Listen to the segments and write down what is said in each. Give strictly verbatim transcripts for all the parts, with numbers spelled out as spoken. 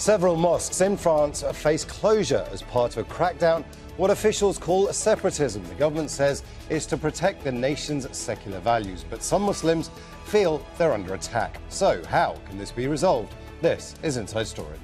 Several mosques in France face closure as part of a crackdown, what officials call separatism. The government says it's to protect the nation's secular values, but some Muslims feel they're under attack. So how can this be resolved? This is Inside Story.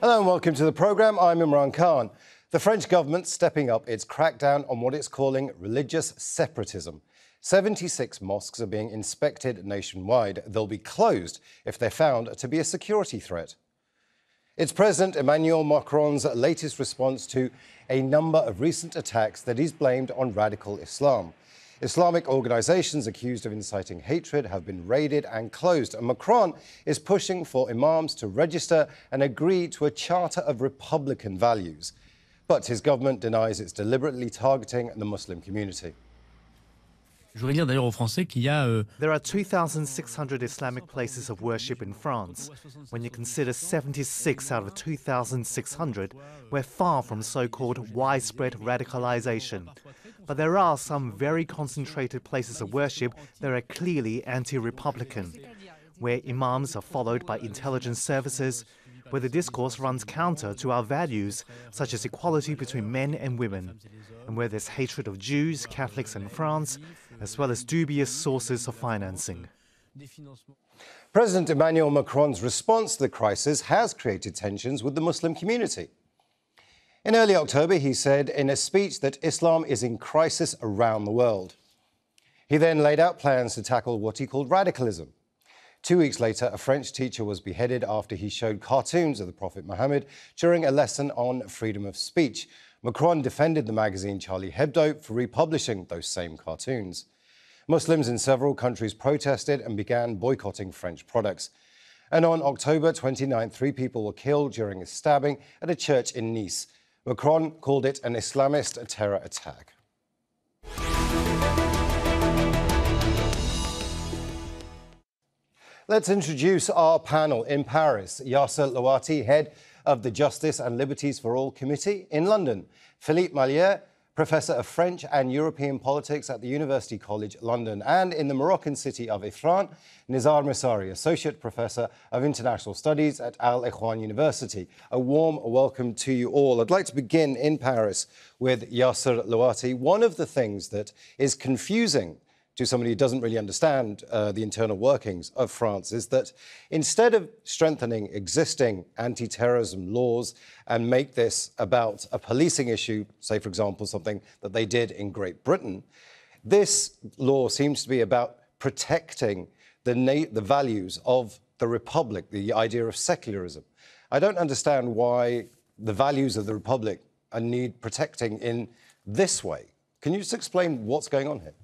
Hello and welcome to the programme. I'm Imran Khan. The French government stepping up its crackdown on what it's calling religious separatism. seventy-six mosques are being inspected nationwide. They'll be closed if they're found to be a security threat. It's President Emmanuel Macron's latest response to a number of recent attacks that he's blamed on radical Islam. Islamic organizations accused of inciting hatred have been raided and closed, and Macron is pushing for imams to register and agree to a charter of republican values. But his government denies it's deliberately targeting the Muslim community. There are two thousand six hundred Islamic places of worship in France. When you consider seventy-six out of two thousand six hundred, we're far from so-called widespread radicalization. But there are some very concentrated places of worship that are clearly anti-republican, where imams are followed by intelligence services, where the discourse runs counter to our values, such as equality between men and women, and where there's hatred of Jews, Catholics and France, as well as dubious sources of financing. President Emmanuel Macron's response to the crisis has created tensions with the Muslim community. In early October, he said in a speech that Islam is in crisis around the world. He then laid out plans to tackle what he called radicalism. Two weeks later, a French teacher was beheaded after he showed cartoons of the Prophet Muhammad during a lesson on freedom of speech. Macron defended the magazine Charlie Hebdo for republishing those same cartoons. Muslims in several countries protested and began boycotting French products. And on October twenty-ninth, three people were killed during a stabbing at a church in Nice. Macron called it an Islamist terror attack. Let's introduce our panel. In Paris, Yasser Louati, head of the Justice and Liberties For All Committee. In London, Philippe Marlière, Professor of French and European Politics at the University College London. And in the Moroccan city of Ifran, Nizar Messari, Associate Professor of International Studies at Al Akhawayn University. A warm welcome to you all. I'd like to begin in Paris with Yasser Louati. One of the things that is confusing to somebody who doesn't really understand uh, the internal workings of France is that instead of strengthening existing anti-terrorism laws and make this about a policing issue, say, for example, something that they did in Great Britain, this law seems to be about protecting the, na the values of the Republic, the idea of secularism. I don't understand why the values of the Republic are need protecting in this way. Can you just explain what's going on here?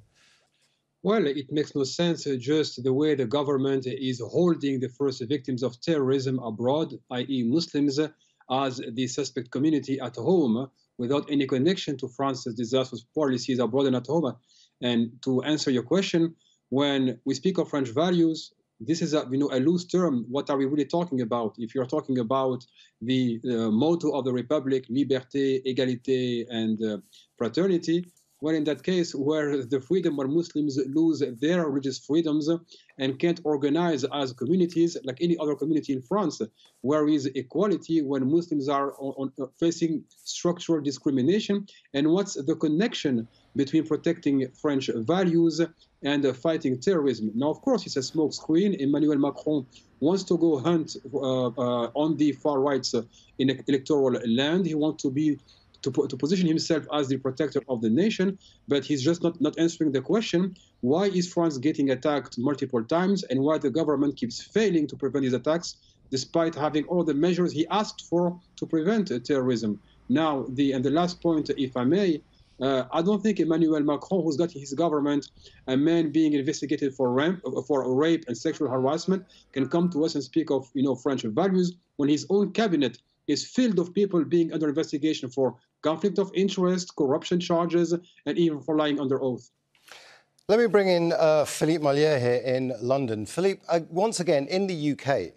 Well, it makes no sense, uh, just the way the government is holding the first victims of terrorism abroad, that is Muslims, uh, as the suspect community at home, uh, without any connection to France's disastrous policies abroad and at home. And to answer your question, when we speak of French values, this is a, you know, a loose term. What are we really talking about? If you're talking about the uh, motto of the Republic, liberté, égalité, and uh, fraternity, well, in that case, where the freedom where Muslims lose their religious freedoms and can't organize as communities like any other community in France, where is equality when Muslims are on, on, facing structural discrimination? And what's the connection between protecting French values and uh, fighting terrorism? Now, of course, it's a smokescreen. Emmanuel Macron wants to go hunt uh, uh, on the far right uh, in electoral land. He wants to be to position himself as the protector of the nation, but he's just not, not answering the question, why is France getting attacked multiple times and why the government keeps failing to prevent these attacks despite having all the measures he asked for to prevent uh, terrorism? Now, the, and the last point, if I may, uh, I don't think Emmanuel Macron, who's got his government, a man being investigated for rape, for rape and sexual harassment, can come to us and speak of, you know, French values when his own cabinet is filled of people being under investigation for conflict of interest, corruption charges, and even for lying under oath. Let me bring in uh, Philippe Marlière here in London. Philippe, uh, once again, in the U K,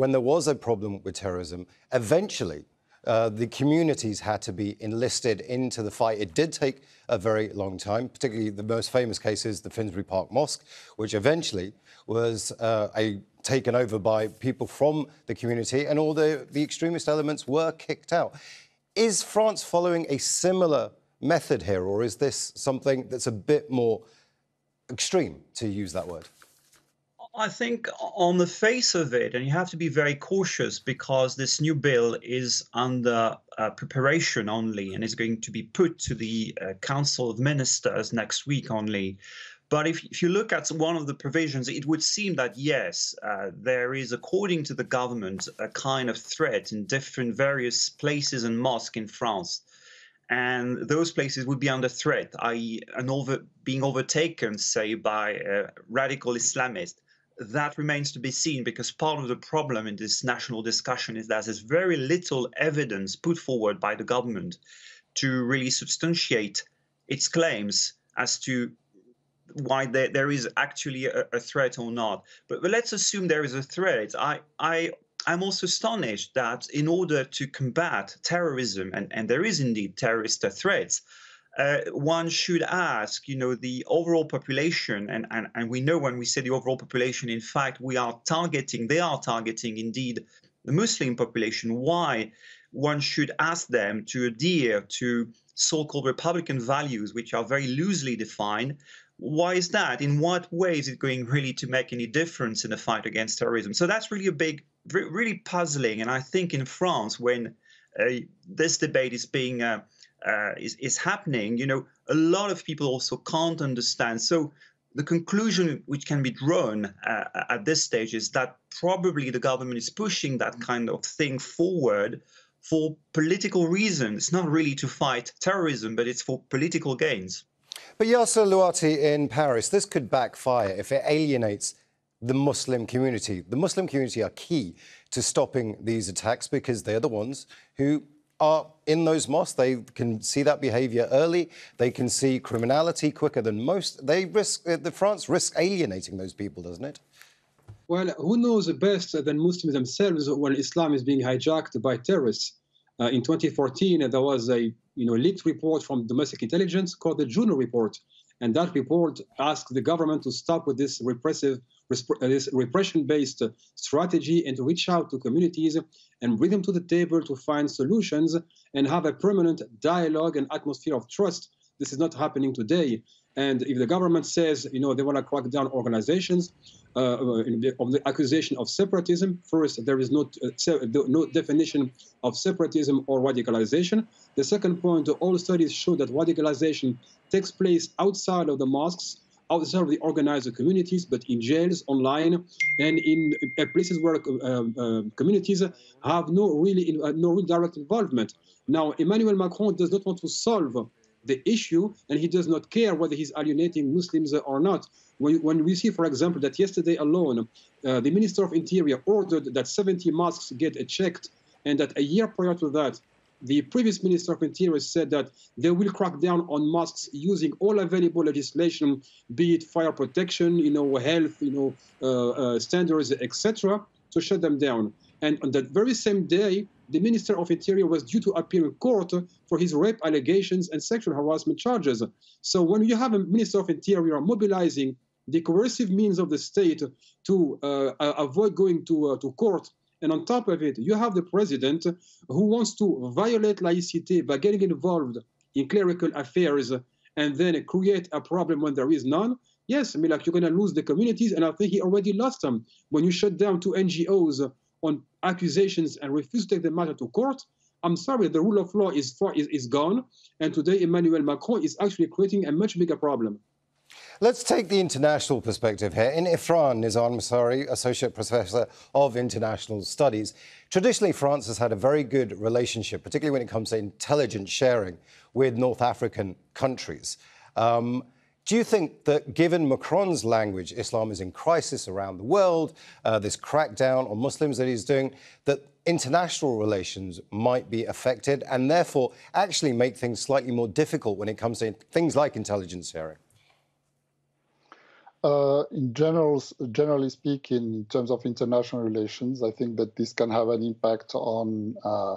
when there was a problem with terrorism, eventually uh, the communities had to be enlisted into the fight. It did take a very long time, particularly the most famous case is the Finsbury Park Mosque, which eventually was uh, a taken over by people from the community, and all the, the extremist elements were kicked out. Is France following a similar method here, or is this something that's a bit more extreme, to use that word? I think on the face of it, and you have to be very cautious because this new bill is under uh, preparation only, and is going to be put to the uh, Council of Ministers next week only. But if, if you look at one of the provisions, it would seem that, yes, uh, there is, according to the government, a kind of threat in different various places and mosques in France. And those places would be under threat, that is an over, being overtaken, say, by uh, radical Islamists. That remains to be seen, because part of the problem in this national discussion is that there's very little evidence put forward by the government to really substantiate its claims as to why there, there is actually a, a threat or not. But, but let's assume there is a threat. I, I, I'm also astonished that in order to combat terrorism, and, and there is indeed terrorist threats, uh, one should ask, you know, the overall population, and, and, and we know when we say the overall population, in fact, we are targeting, they are targeting indeed the Muslim population. Why one should ask them to adhere to so-called Republican values, which are very loosely defined. Why is that? In what way is it going really to make any difference in the fight against terrorism? So that's really a big, really puzzling. And I think in France, when uh, this debate is being uh, uh, is, is happening, you know, a lot of people also can't understand. So the conclusion which can be drawn uh, at this stage is that probably the government is pushing that kind of thing forward for political reasons. It's not really to fight terrorism, but it's for political gains. But Yasser Louati in Paris, this could backfire if it alienates the Muslim community. The Muslim community are key to stopping these attacks because they're the ones who are in those mosques. They can see that behaviour early. They can see criminality quicker than most. They risk, the France risks alienating those people, doesn't it? Well, who knows best than Muslims themselves when Islam is being hijacked by terrorists? Uh, in twenty fourteen, there was a you know, leaked report from domestic intelligence called the Juno report. And that report asked the government to stop with this repressive, this repression-based strategy and to reach out to communities and bring them to the table to find solutions and have a permanent dialogue and atmosphere of trust. This is not happening today. And if the government says, you know, they want to crack down organizations uh, of the accusation of separatism, first, there is no, uh, no definition of separatism or radicalization. The second point, all studies show that radicalization takes place outside of the mosques, outside of the organized communities, but in jails, online, and in places where uh, uh, communities have no, really, uh, no real direct involvement. Now, Emmanuel Macron does not want to solve the issue, and he does not care whether he's alienating Muslims or not. When, when we see, for example, that yesterday alone, uh, the Minister of Interior ordered that seventy mosques get checked, and that a year prior to that, the previous Minister of Interior said that they will crack down on mosques using all available legislation, be it fire protection, you know, health, you know, uh, uh, standards, et cetera, to shut them down. And on that very same day, the Minister of Interior was due to appear in court for his rape allegations and sexual harassment charges. So when you have a Minister of Interior mobilizing the coercive means of the state to uh, avoid going to, uh, to court, and on top of it, you have the president who wants to violate laïcité by getting involved in clerical affairs and then create a problem when there is none. Yes, I mean, like, you're going to lose the communities, and I think he already lost them. When you shut down two N G Os on accusations and refuse to take the matter to court, I'm sorry, the rule of law is, far, is, is gone. And today, Emmanuel Macron is actually creating a much bigger problem. Let's take the international perspective here. In Iran, Nizar Messari, Associate Professor of International Studies. Traditionally, France has had a very good relationship, particularly when it comes to intelligence sharing with North African countries. Um, Do you think that, given Macron's language, Islam is in crisis around the world, uh, this crackdown on Muslims that he's doing, that international relations might be affected and therefore actually make things slightly more difficult when it comes to things like intelligence sharing? Uh, in general, generally speaking, in terms of international relations, I think that this can have an impact on uh,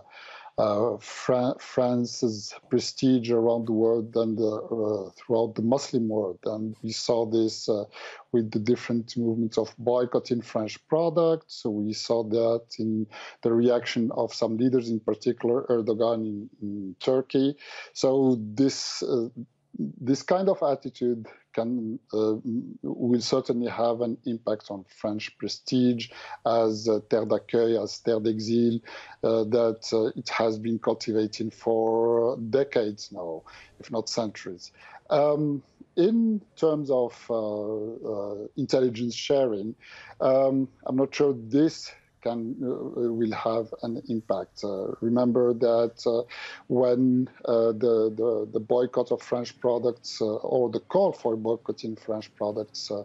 uh, Fran France's prestige around the world and uh, throughout the Muslim world. And we saw this uh, with the different movements of boycotting French products. So we saw that in the reaction of some leaders, in particular Erdogan in, in Turkey. So this uh, this kind of attitude can uh, will certainly have an impact on French prestige as uh, terre d'accueil, as terre d'exil, uh, that uh, it has been cultivating for decades now, if not centuries. Um, in terms of uh, uh, intelligence sharing, um, I'm not sure this Can, uh, will have an impact. Uh, remember that uh, when uh, the, the, the boycott of French products uh, or the call for boycotting French products uh,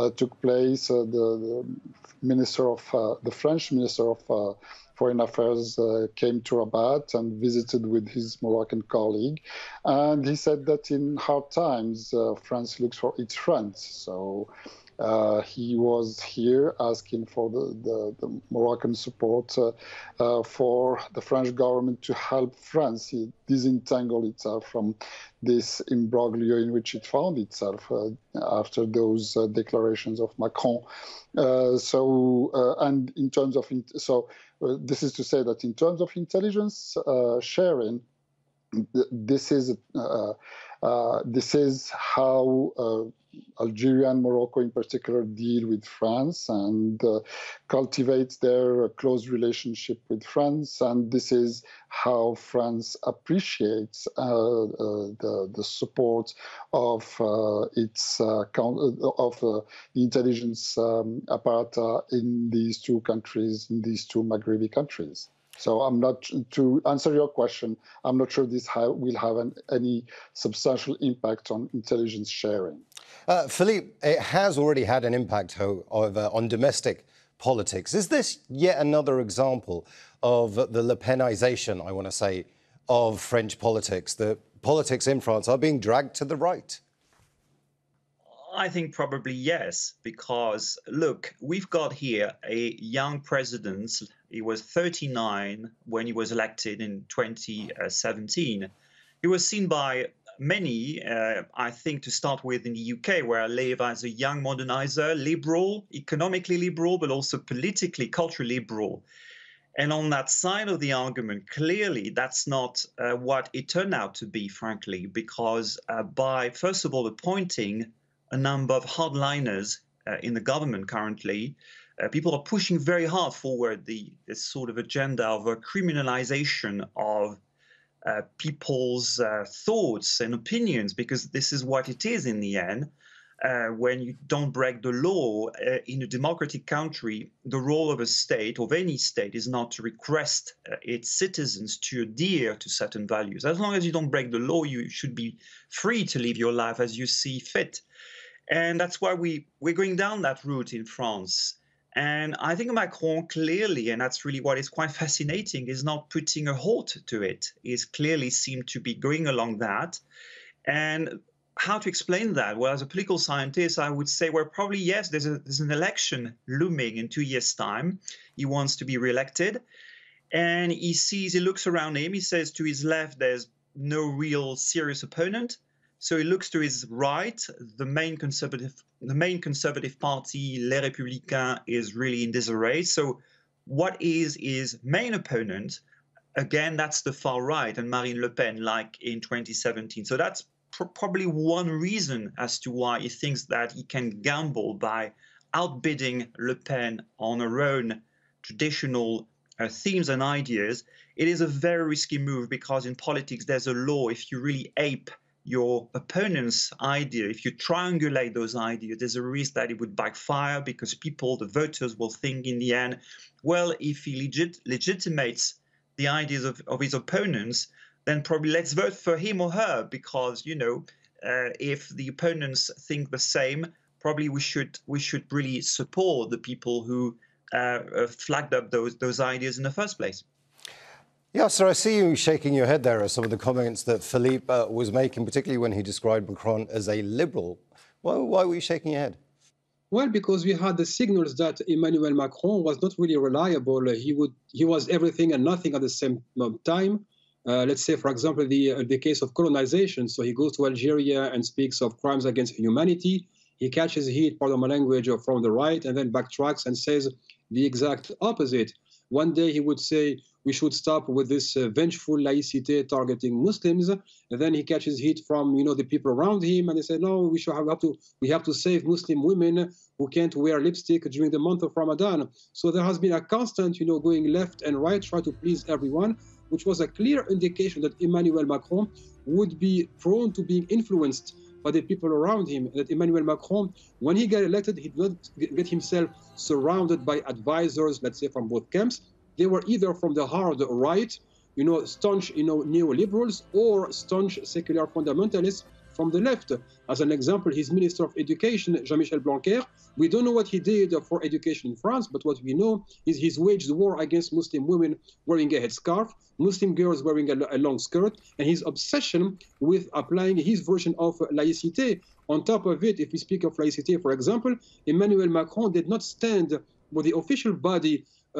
uh, took place, uh, the, the minister of uh, the French minister of uh, Foreign Affairs uh, came to Rabat and visited with his Moroccan colleague. And he said that in hard times, uh, France looks for its friends. So uh, he was here asking for the, the, the Moroccan support uh, uh, for the French government to help France disentangle itself from this imbroglio in which it found itself uh, after those uh, declarations of Macron. Uh, so, uh, and in terms of, so uh, this is to say that in terms of intelligence uh, sharing, this is uh, uh, this is how uh, Algeria and Morocco, in particular, deal with France and uh, cultivate their close relationship with France. And this is how France appreciates uh, uh, the the support of uh, its uh, of uh, the intelligence um, apparatus in these two countries, in these two Maghreb countries. So I'm not, to answer your question, I'm not sure this ha will have an, any substantial impact on intelligence sharing. Uh, Philippe, it has already had an impact however, on domestic politics. Is this yet another example of the Le Penization, I want to say, of French politics? The politics in France are being dragged to the right. I think probably yes, because, look, we've got here a young president. He was thirty-nine when he was elected in twenty seventeen. He was seen by many, uh, I think, to start with in the U K, where I live, as a young modernizer, liberal, economically liberal, but also politically, culturally liberal. And on that side of the argument, clearly that's not uh, what it turned out to be, frankly, because uh, by, first of all, appointing a number of hardliners uh, in the government currently. Uh, people are pushing very hard forward the this sort of agenda of a criminalization of uh, people's uh, thoughts and opinions, because this is what it is in the end. Uh, when you don't break the law uh, in a democratic country, the role of a state, of any state, is not to request uh, its citizens to adhere to certain values. As long as you don't break the law, you should be free to live your life as you see fit. And that's why we, we're going down that route in France. And I think Macron clearly, and that's really what is quite fascinating, is not putting a halt to it. He's clearly seemed to be going along that. And how to explain that? Well, as a political scientist, I would say, well, probably, yes, there's, a, there's an election looming in two years' time. He wants to be reelected. And he sees, he looks around him, he says to his left, there's no real serious opponent. So he looks to his right. The main conservative, the main conservative party, Les Républicains, is really in disarray. So, what is his main opponent? Again, that's the far right and Marine Le Pen, like in twenty seventeen. So that's pr probably one reason as to why he thinks that he can gamble by outbidding Le Pen on her own traditional uh, themes and ideas. It is a very risky move, because in politics there's a law: if you really ape your opponent's idea, if you triangulate those ideas, there's a risk that it would backfire, because people, the voters, will think in the end, well, if he legit legitimates the ideas of, of his opponents, then probably let's vote for him or her, because, you know, uh, if the opponents think the same, probably we should we should really support the people who uh, flagged up those those ideas in the first place. Yeah, sir, I see you shaking your head there at some of the comments that Philippe uh, was making, particularly when he described Macron as a liberal. Why, why were you shaking your head? Well, because we had the signals that Emmanuel Macron was not really reliable. He would he was everything and nothing at the same time. Uh, let's say, for example, the uh, the case of colonization. So he goes to Algeria and speaks of crimes against humanity. He catches heat, pardon my language, from the right, and then backtracks and says the exact opposite. One day he would say we should stop with this uh, vengeful laïcité targeting Muslims, and then he catches heat from you know the people around him, and they say no, we should have, we have to we have to save Muslim women who can't wear lipstick during the month of Ramadan. So there has been a constant you know going left and right, try to please everyone, which was a clear indication that Emmanuel Macron would be prone to being influenced by the people around him. That Emmanuel Macron, when he got elected, he did not get himself surrounded by advisors, let's say, from both camps. They were either from the hard right, you know, staunch, you know, neoliberals, or staunch secular fundamentalists from the left. As an example, his Minister of Education, Jean-Michel Blanquer, we don't know what he did for education in France, but what we know is he's waged war against Muslim women wearing a headscarf, Muslim girls wearing a, a long skirt, and his obsession with applying his version of laïcité. On top of it, if we speak of laïcité, for example, Emmanuel Macron did not stand with the official body Uh,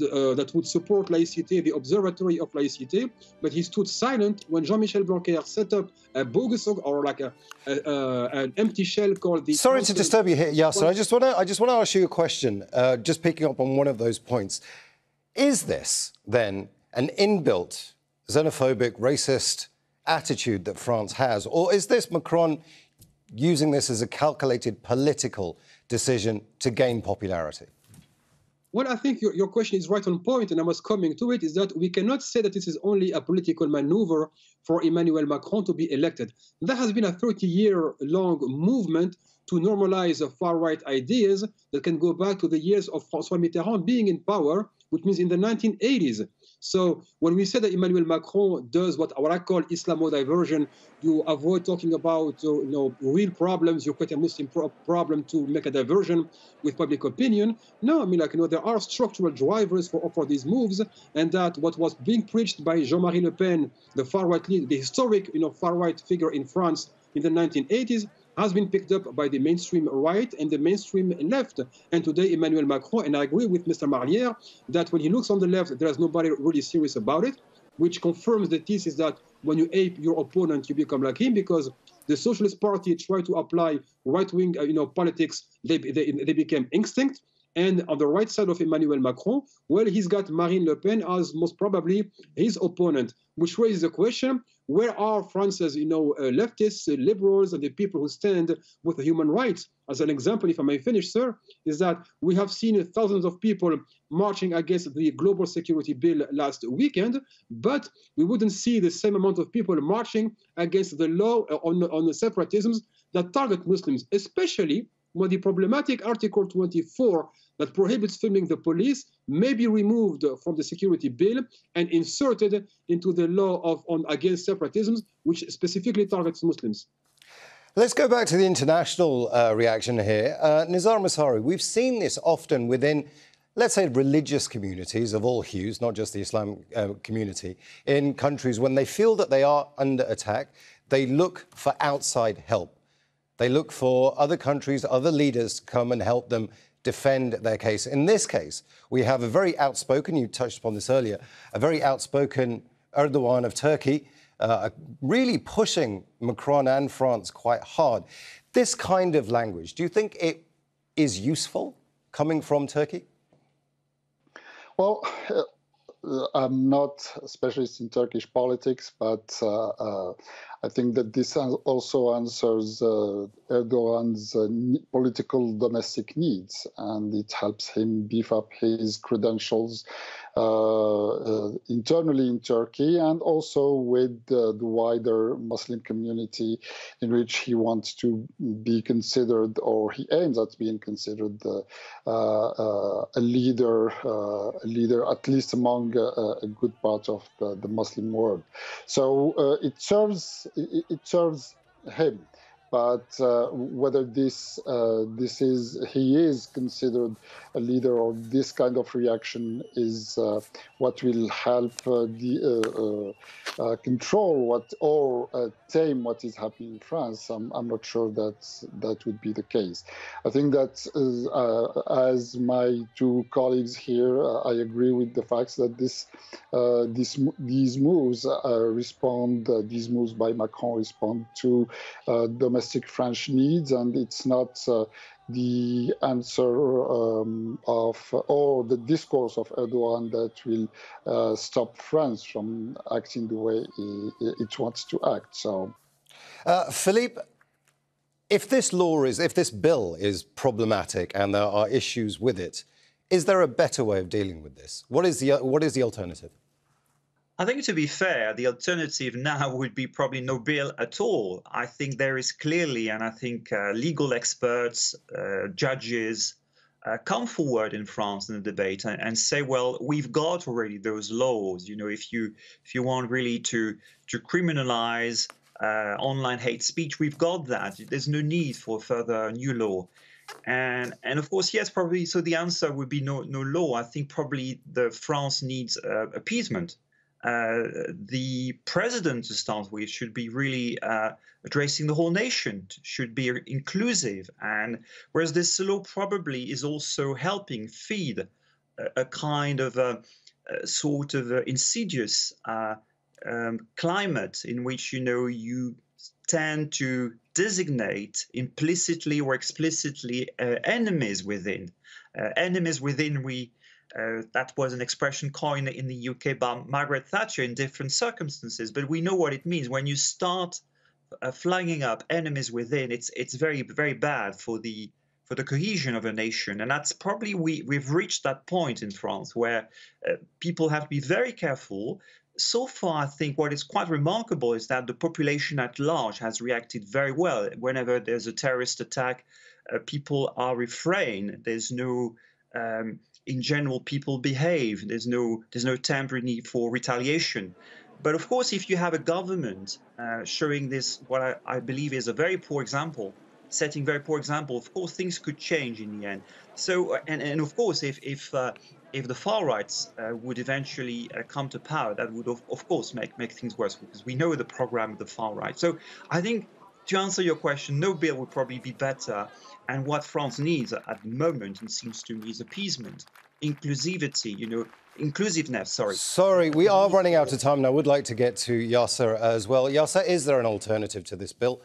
the, uh, that would support laïcité, the Observatory of Laïcité, but he stood silent when Jean-Michel Blanquer set up a bogus or like a, a, a, an empty shell called the. Sorry to disturb you here, Yasser. I just want to I just want to ask you a question. Uh, just picking up on one of those points, is this then an inbuilt xenophobic, racist attitude that France has, or is this Macron using this as a calculated political decision to gain popularity? Well, I think your, your question is right on point, and I was coming to it, is that we cannot say that this is only a political maneuver for Emmanuel Macron to be elected. There has been a thirty-year-long movement to normalize far-right ideas that can go back to the years of Francois Mitterrand being in power, which means in the nineteen eighties. So when we say that Emmanuel Macron does what I call Islamo-diversion, you avoid talking about uh, you know, real problems, you create a Muslim pro problem to make a diversion with public opinion. No, I mean, like, you know, there are structural drivers for, for these moves, and that what was being preached by Jean-Marie Le Pen, the far-right leader, the historic you know, far-right figure in France in the nineteen eighties, has been picked up by the mainstream right and the mainstream left. And today, Emmanuel Macron, and I agree with Mister Marlière, that when he looks on the left, there is nobody really serious about it, which confirms the thesis that when you ape your opponent, you become like him, because the Socialist Party tried to apply right-wing uh, you know, politics. They, they, they became extinct. And on the right side of Emmanuel Macron, well, he's got Marine Le Pen as most probably his opponent, which raises the question, where are France's, you know, uh, leftists, uh, liberals, and the people who stand with human rights? As an example, if I may finish, sir, is that we have seen thousands of people marching against the global security bill last weekend, but we wouldn't see the same amount of people marching against the law on, on the separatisms that target Muslims, especially when the problematic Article twenty-four that prohibits filming the police may be removed from the security bill and inserted into the law of on against separatisms, which specifically targets Muslims. Let's go back to the international uh, reaction here. Uh, Nizar Messari, we've seen this often within, let's say, religious communities of all hues, not just the Islam uh, community, in countries when they feel that they are under attack, they look for outside help. They look for other countries, other leaders to come and help them defend their case. In this case, we have a very outspoken, you touched upon this earlier, a very outspoken Erdogan of Turkey, uh, really pushing Macron and France quite hard. This kind of language, do you think it is useful coming from Turkey? Well, uh, I'm not a specialist in Turkish politics, but uh, uh, I think that this also answers uh, Erdogan's uh, political domestic needs, and it helps him beef up his credentials uh, uh, internally in Turkey and also with uh, the wider Muslim community, in which he wants to be considered, or he aims at being considered, uh, uh, a leader, uh, a leader at least among uh, a good part of the, the Muslim world. So uh, it serves. It serves him, But uh, whether this uh, this is he is considered a leader, or this kind of reaction is uh, what will help uh, the, uh, uh, control what or uh, tame what is happening in France, I'm, I'm not sure that that would be the case. I think that uh, as my two colleagues here, uh, I agree with the facts that this uh, this these moves uh, respond uh, these moves by Macron respond to uh, domestic. French needs, and it's not uh, the answer um, of or the discourse of Erdogan that will uh, stop France from acting the way it wants to act. So, uh, Philippe, if this law is, if this bill is problematic and there are issues with it, is there a better way of dealing with this? What is the what is the alternative? I think, to be fair, the alternative now would be probably no bill at all. I think there is clearly, and I think uh, legal experts, uh, judges, uh, come forward in France in the debate and, and say, well, we've got already those laws. You know, if you if you want really to to criminalize uh, online hate speech, we've got that. There's no need for further new law. And, and of course, yes, probably. So the answer would be no no law. I think probably the France needs uh, appeasement. Uh, the president, to start with, should be really uh, addressing the whole nation, should be inclusive. And whereas this law probably is also helping feed a, a kind of a, a sort of a insidious uh, um, climate in which, you know, you tend to designate implicitly or explicitly uh, enemies within. Uh, enemies within we... Uh, that was an expression coined in the U K by Margaret Thatcher in different circumstances, but we know what it means. When you start uh, flagging up enemies within, it's it's very, very bad for the for the cohesion of a nation. And that's probably we, we've reached that point in France where uh, people have to be very careful. So far, I think what is quite remarkable is that the population at large has reacted very well. Whenever there's a terrorist attack, uh, people are refrained. There's no... Um, in general, people behave. There's no there's no temporary need for retaliation. But of course, if you have a government uh, showing this, what I, I believe is a very poor example, setting very poor example, of course, things could change in the end. So, and, and of course, if if uh, if the far rights uh, would eventually uh, come to power, that would of, of course make make things worse, because we know the program of the far right. So, I think, to answer your question, no bill would probably be better. And what France needs at the moment, it seems to me, is appeasement, inclusivity, you know, inclusiveness, sorry. Sorry, we are running out of time now. I would like to get to Yasser as well. Yasser, is there an alternative to this bill?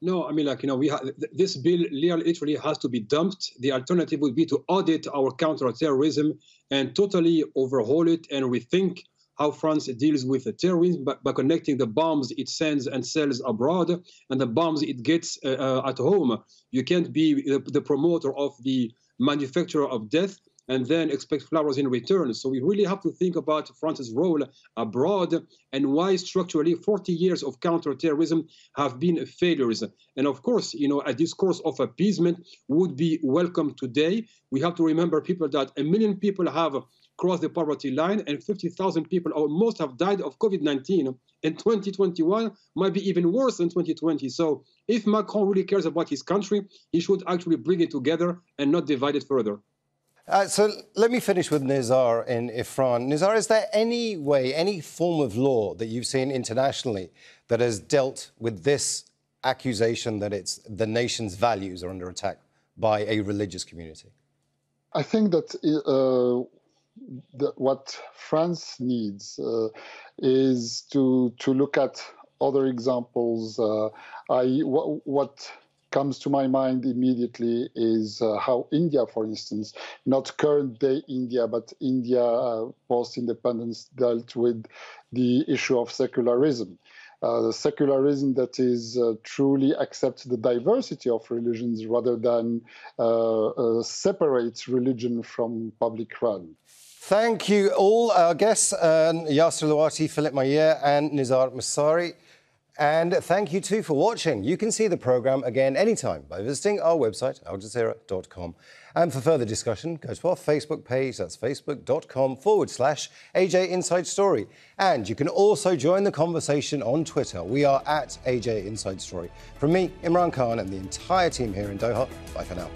No, I mean, like, you know, we ha this bill literally has to be dumped. The alternative would be to audit our counter-terrorism and totally overhaul it and rethink how France deals with the terrorism by, by connecting the bombs it sends and sells abroad and the bombs it gets uh, uh, at home. You can't be the, the promoter of the manufacturer of death and then expect flowers in return. So we really have to think about France's role abroad and why structurally forty years of counterterrorism have been failures. And of course, you know, a discourse of appeasement would be welcome today. We have to remember, people, that a million people have crossed the poverty line, and fifty thousand people almost have died of COVID nineteen. And twenty twenty-one might be even worse than twenty twenty. So if Macron really cares about his country, he should actually bring it together and not divide it further. Uh, so let me finish with Nizar in Ifran. Nizar, is there any way, any form of law that you've seen internationally that has dealt with this accusation that it's the nation's values are under attack by a religious community? I think that uh, the, what France needs uh, is to to look at other examples. Uh, I what. what comes to my mind immediately is uh, how India, for instance, not current-day India, but India uh, post-independence, dealt with the issue of secularism. Uh, the secularism that is uh, truly accepts the diversity of religions rather than uh, uh, separates religion from public run. Thank you all. Our guests, uh, Yasser Louati, Philippe Marlière and Nizar Messari. And thank you too for watching. You can see the programme again anytime by visiting our website, al jazeera dot com. And for further discussion, go to our Facebook page. That's facebook.com forward slash AJ Inside Story. And you can also join the conversation on Twitter. We are at A J Inside Story. From me, Imran Khan, and the entire team here in Doha, bye for now.